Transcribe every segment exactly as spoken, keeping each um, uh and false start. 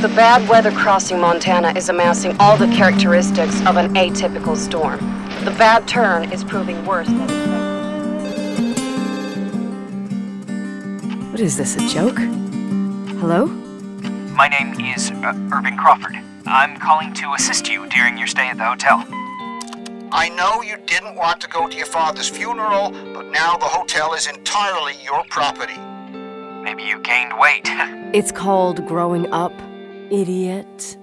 The bad weather crossing Montana is amassing all the characteristics of an atypical storm. The bad turn is proving worse than expected. What is this, a joke? Hello? My name is uh, Irving Crawford. I'm calling to assist you during your stay at the hotel. I know you didn't want to go to your father's funeral, but now the hotel is entirely your property. Maybe you gained weight. It's called growing up. Idiot.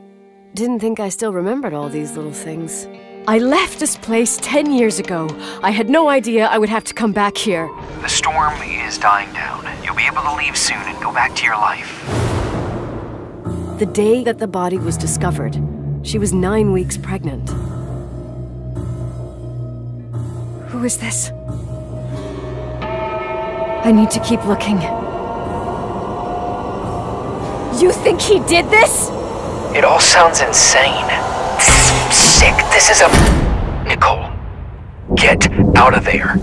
Didn't think I still remembered all these little things. I left this place ten years ago. I had no idea I would have to come back here. The storm is dying down. You'll be able to leave soon and go back to your life. The day that the body was discovered, she was nine weeks pregnant. Who is this? I need to keep looking. You think he did this? It all sounds insane. Sick. This is a... Nicole, get out of there.